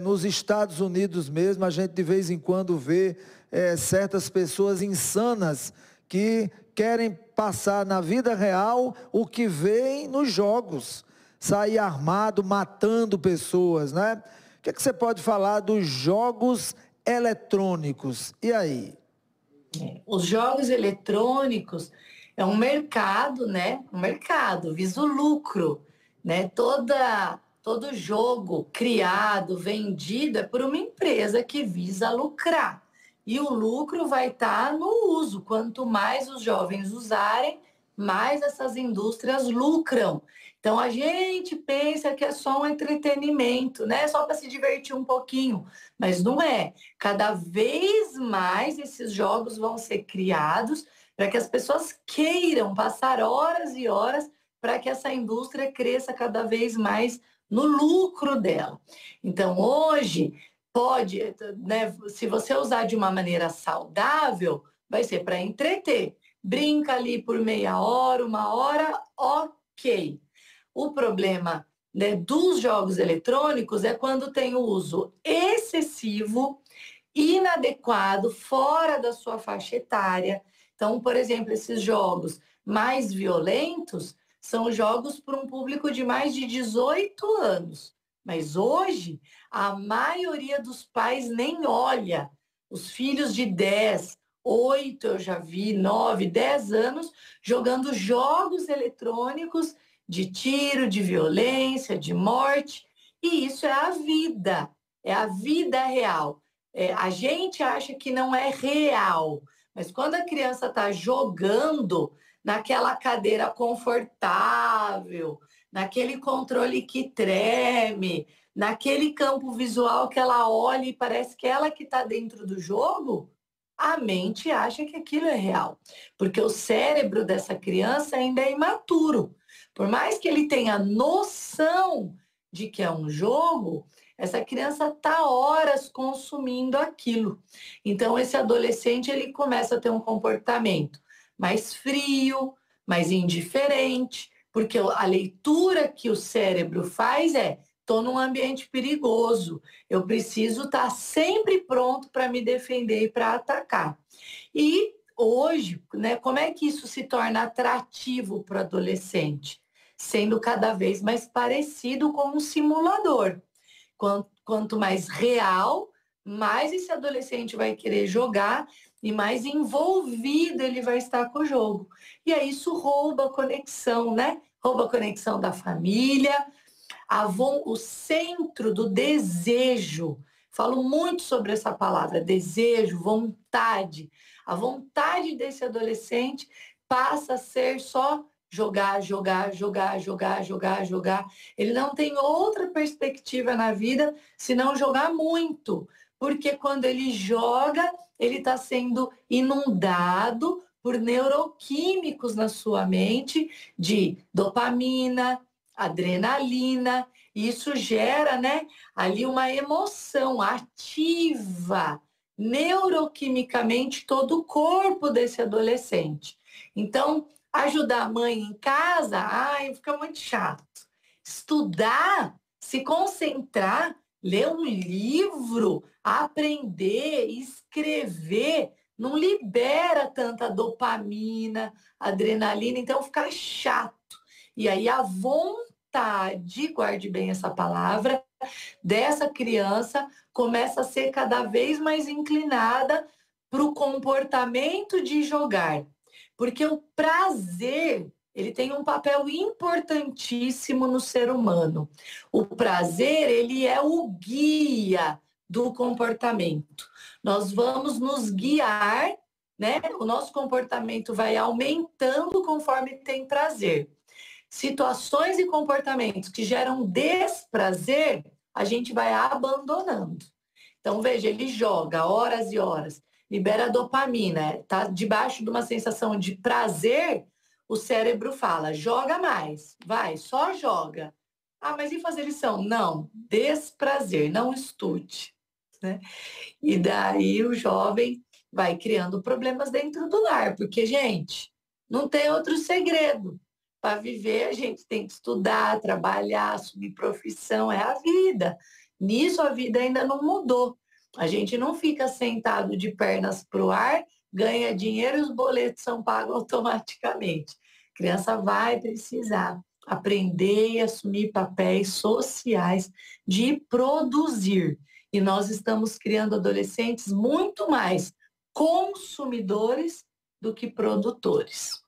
nos Estados Unidos mesmo, a gente de vez em quando vê certas pessoas insanas que querem passar na vida real o que veem nos jogos, sair armado, matando pessoas, né? O que é que você pode falar dos jogos eletrônicos? E aí? Os jogos eletrônicos é um mercado, né? Um mercado, visa o lucro, né? Todo jogo criado, vendido é por uma empresa que visa lucrar. E o lucro vai estar no uso. Quanto mais os jovens usarem, mais essas indústrias lucram. Então, a gente pensa que é só um entretenimento, né? Só para se divertir um pouquinho. Mas não é. Cada vez mais esses jogos vão ser criados para que as pessoas queiram passar horas e horas para que essa indústria cresça cada vez mais no lucro dela. Então, hoje... Pode, né? Se você usar de uma maneira saudável, vai ser para entreter. Brinca ali por meia hora, uma hora, ok. O problema, né, dos jogos eletrônicos é quando tem o uso excessivo, inadequado, fora da sua faixa etária. Então, por exemplo, esses jogos mais violentos são jogos para um público de mais de 18 anos. Mas hoje, a maioria dos pais nem olha. Os filhos de 10, 8, eu já vi, 9, 10 anos, jogando jogos eletrônicos de tiro, de violência, de morte. E isso é a vida real. A gente acha que não é real, mas quando a criança está jogando naquela cadeira confortável, naquele controle que treme, naquele campo visual que ela olha e parece que ela que está dentro do jogo, a mente acha que aquilo é real. Porque o cérebro dessa criança ainda é imaturo. Por mais que ele tenha noção de que é um jogo, essa criança está horas consumindo aquilo. Então, esse adolescente, ele começa a ter um comportamento mais frio, mais indiferente, porque a leitura que o cérebro faz é: estou num ambiente perigoso, eu preciso estar sempre pronto para me defender e para atacar. E hoje, né, como é que isso se torna atrativo para o adolescente? Sendo cada vez mais parecido com um simulador. Quanto mais real, mais esse adolescente vai querer jogar e mais envolvido ele vai estar com o jogo. E aí isso rouba a conexão, né? Rouba a conexão da família, o centro do desejo. Falo muito sobre essa palavra, desejo, vontade. A vontade desse adolescente passa a ser só jogar, jogar, jogar, jogar, jogar, jogar. Ele não tem outra perspectiva na vida senão jogar muito, porque quando ele joga, ele está sendo inundado por neuroquímicos na sua mente, de dopamina, adrenalina, e isso gera, né, ali uma emoção ativa, neuroquimicamente, todo o corpo desse adolescente. Então, ajudar a mãe em casa, ai, fica muito chato. Estudar, se concentrar, ler um livro, aprender, escrever, não libera tanta dopamina, adrenalina, então fica chato. E aí a vontade, guarde bem essa palavra, dessa criança começa a ser cada vez mais inclinada para o comportamento de jogar. Porque o prazer, ele tem um papel importantíssimo no ser humano. O prazer, ele é o guia do comportamento. Nós vamos nos guiar, né? O nosso comportamento vai aumentando conforme tem prazer. Situações e comportamentos que geram desprazer, a gente vai abandonando. Então, veja, ele joga horas e horas, libera dopamina, tá debaixo de uma sensação de prazer, o cérebro fala, joga mais, vai, só joga. Ah, mas e fazer lição? Não, desprazer, não estude, né? E daí o jovem vai criando problemas dentro do lar, porque, gente, não tem outro segredo. Para viver, a gente tem que estudar, trabalhar, assumir profissão, é a vida. Nisso a vida ainda não mudou. A gente não fica sentado de pernas para o ar, ganha dinheiro e os boletos são pagos automaticamente. A criança vai precisar aprender e assumir papéis sociais de produzir. E nós estamos criando adolescentes muito mais consumidores do que produtores.